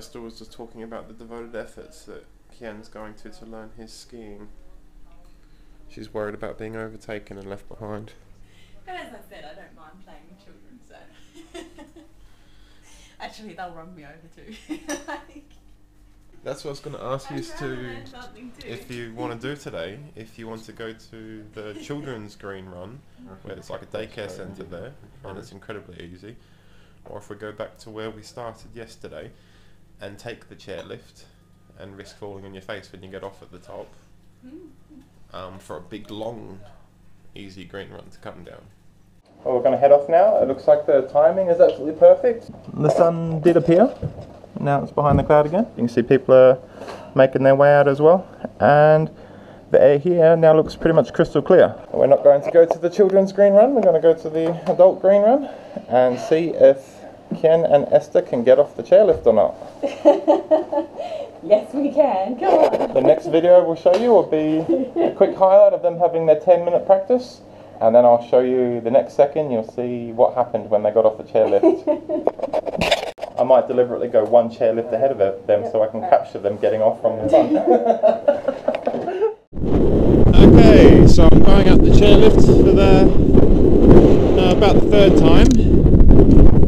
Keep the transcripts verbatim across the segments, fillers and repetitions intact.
Esther was just talking about the devoted efforts that Kian's going to to learn his skiing. She's worried about being overtaken and left behind. But as I said, I don't mind playing with children, so... Actually, they'll run me over too. Like, that's what I was going to ask you to, if you want to do today, if you want to go to the children's green run, where it's like a daycare centre there, and it's incredibly easy, or if we go back to where we started yesterday, and take the chairlift, and risk falling on your face when you get off at the top, um, for a big, long, easy green run to come down. Well, we're going to head off now. It looks like the timing is absolutely perfect. The sun did appear. Now it's behind the cloud again. You can see people are making their way out as well. And the air here now looks pretty much crystal clear. We're not going to go to the children's green run. We're going to go to the adult green run and see if Ken and Esther can get off the chairlift or not. Yes, we can. Come on. The next video we'll show you will be a quick highlight of them having their ten minute practice. And then I'll show you the next second, you'll see what happened when they got off the chairlift. I might deliberately go one chairlift ahead of them so I can capture them getting off from the front. Okay, so I'm going up the chairlift for the, uh, about the third time.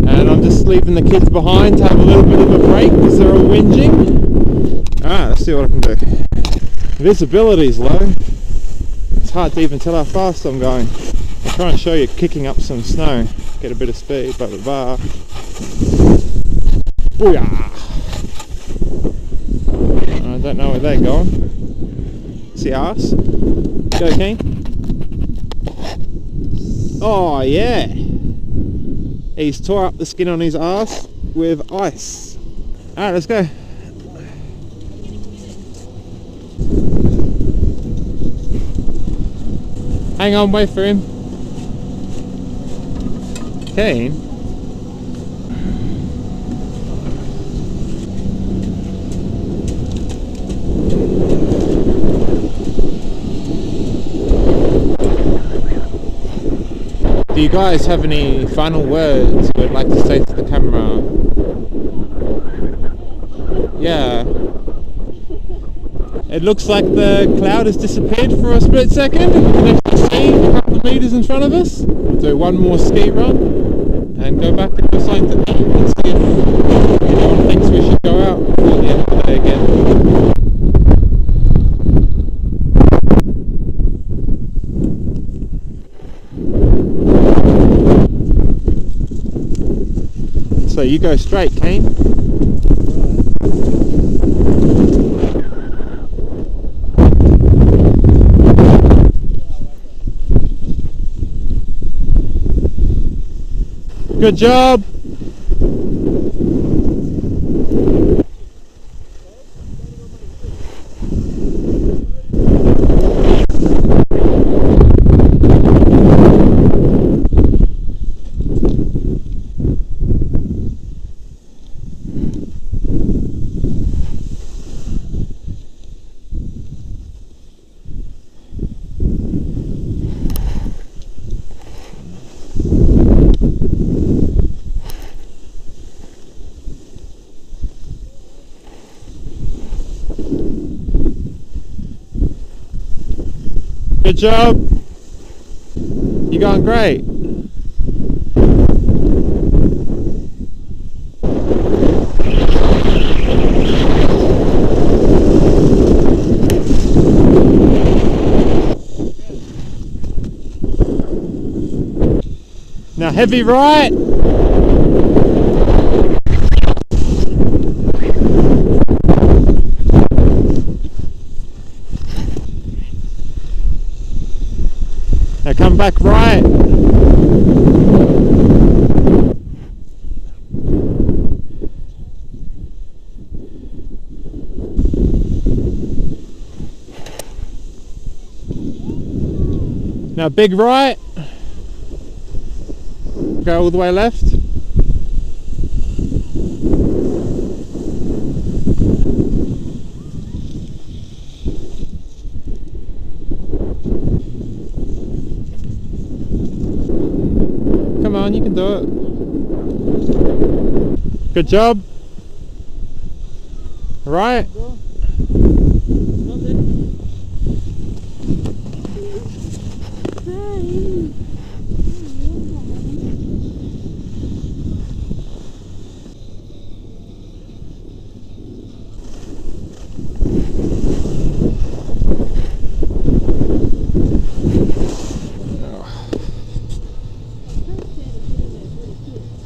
And I'm just leaving the kids behind to have a little bit of a break because they're all whinging. Alright, let's see what I can do. Visibility's low. Hard to even tell how fast I'm going. I'll try and show you kicking up some snow, get a bit of speed, blah blah blah. Booyah! I don't know where they're going. See us? Go Kean. Oh yeah! He's tore up the skin on his ass with ice. Alright, let's go. Hang on, wait for him. Kean? Do you guys have any final words you would like to say to the camera? Yeah. It looks like the cloud has disappeared for a split second. A couple of metres in front of us, do one more ski run and go back and do something to them and see if anyone thinks we should go out at the end of the day again. So you go straight, Kean. Good job! Good job! You're going great! Now heavy right! Now come back right. Now big right. Go all the way left. You can do it. Good job. Right? Go.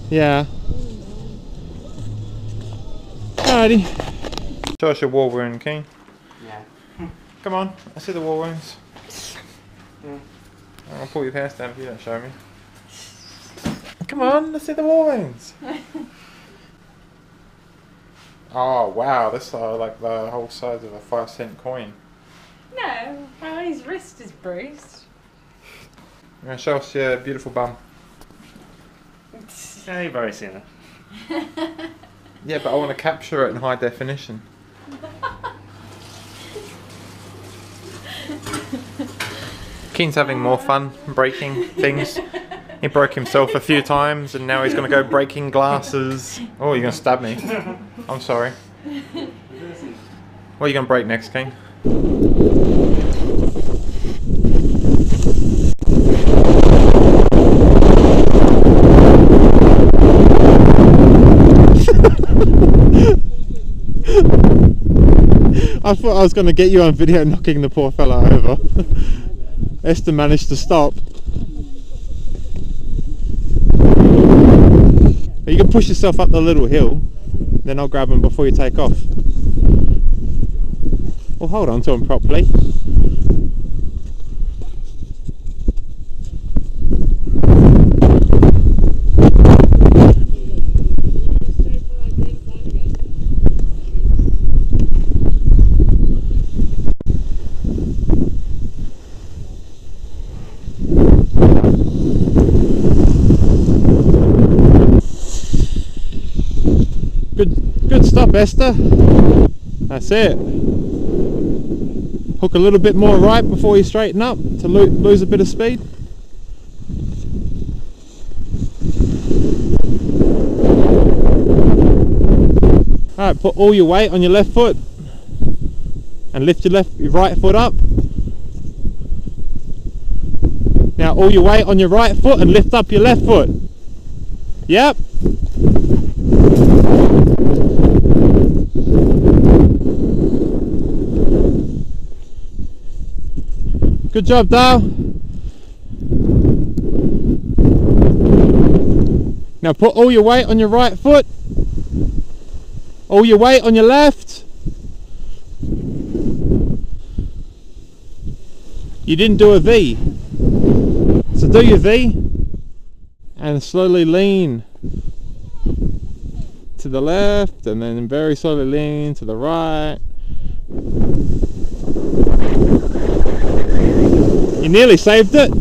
Yeah. Alrighty. Show us your war wound, Kean. Yeah. Come on, I see the war wounds. Yeah. I'll pull your pants down if you don't show me. Come on, I see the war wounds. Oh wow, that's like the whole size of a five cent coin. No, well, his wrist is bruised. Now show us your beautiful bum. Yeah, you've already seen it. Yeah, but I want to capture it in high definition. Kean's having more fun breaking things. He broke himself a few times and now he's going to go breaking glasses. Oh, you're going to stab me. I'm sorry. What are you going to break next, Kean? I thought I was going to get you on video knocking the poor fella over. Esther managed to stop. But you can push yourself up the little hill, then I'll grab him before you take off. Well, hold on to him properly. Good, good stuff, Esther. That's it. Hook a little bit more right before you straighten up to lo lose a bit of speed. Alright, put all your weight on your left foot and lift your, left, your right foot up. Now all your weight on your right foot and lift up your left foot. Yep. Good job, Dale. Now put all your weight on your right foot. All your weight on your left. You didn't do a V. So do your V and slowly lean to the left and then very slowly lean to the right. You nearly saved it.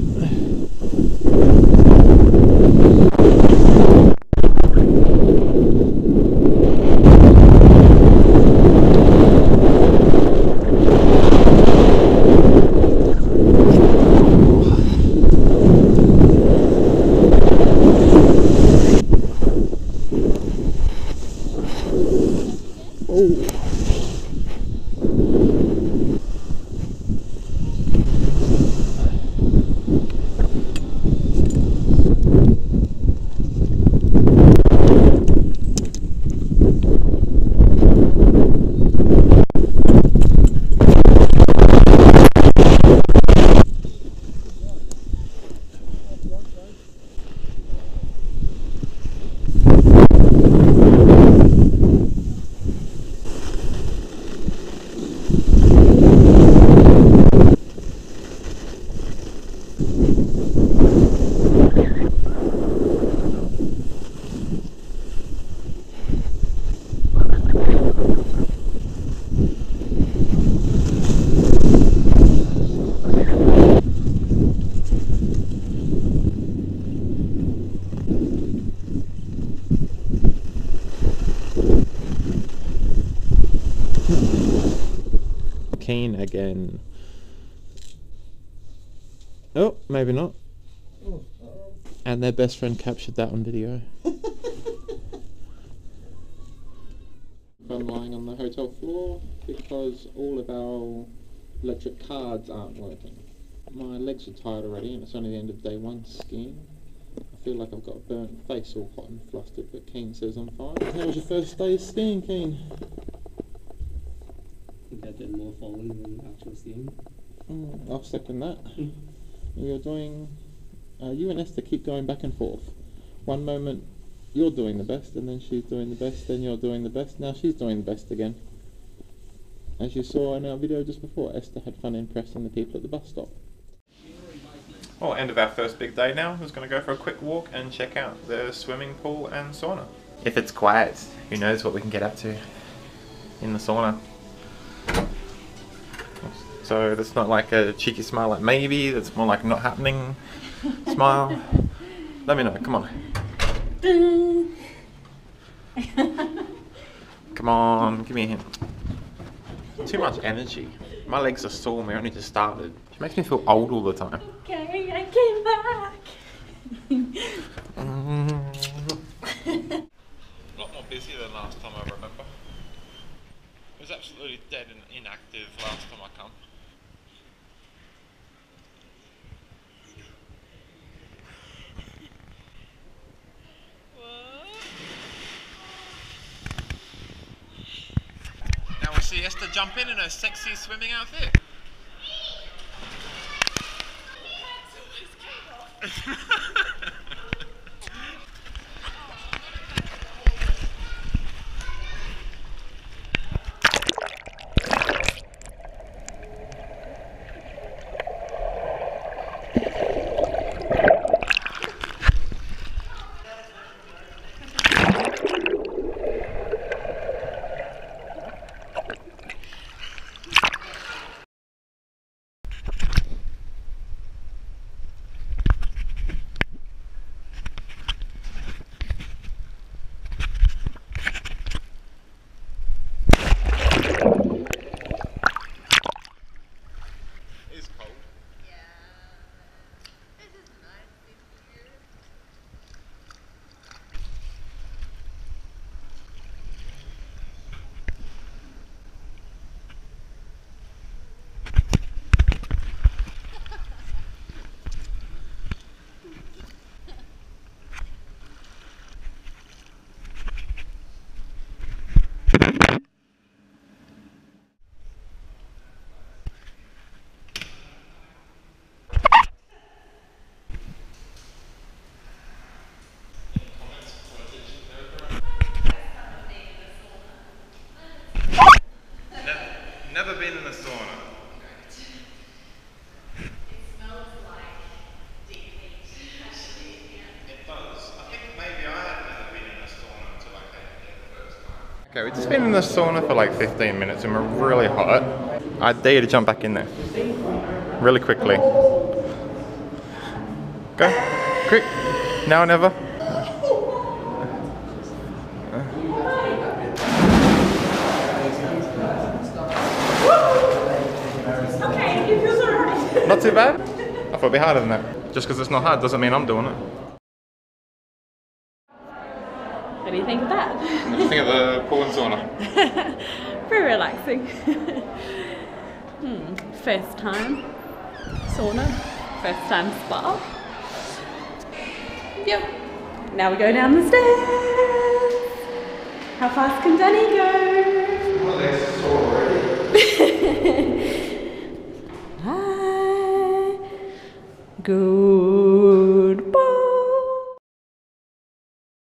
Kean again. Oh, maybe not. And their best friend captured that on video. been lying on the hotel floor because all of our electric cards aren't working. My legs are tired already and it's only the end of day one skiing. I feel like I've got a burnt face, all hot and flustered, but Kean says I'm fine. How was your first day skiing, Kean? I think I did more falling than actual skiing. Mm, I'll second that. You're doing... Uh, you and Esther keep going back and forth. One moment you're doing the best, and then she's doing the best, then you're doing the best, now she's doing the best again. As you saw in our video just before, Esther had fun impressing the people at the bus stop. Well, end of our first big day now. I'm just going to go for a quick walk and check out the swimming pool and sauna. If it's quiet, who knows what we can get up to in the sauna. So that's not like a cheeky smile like maybe, that's more like not happening smile. Let me know, come on. Come on, give me a hint. Too much energy. My legs are sore, we only just started. She makes me feel old all the time. Okay, I came back. A lot more busier than last time I remember. It was absolutely dead and inactive last time I come. She has to jump in in her sexy swimming outfit. Okay, we've just been in the sauna for like fifteen minutes and we're really hot. I dare you to jump back in there. Really quickly. Go. Quick. Now or never. Okay, it feels alright. Not too bad? I thought it'd be harder than that. Just because it's not hard doesn't mean I'm doing it. What do you think of that? What do you think of the pool and sauna? Pretty relaxing. hmm. First time sauna, first time spa. Yep. Now we go down the stairs. How fast can Danny go? Well, they're so already. Bye. Goodbye.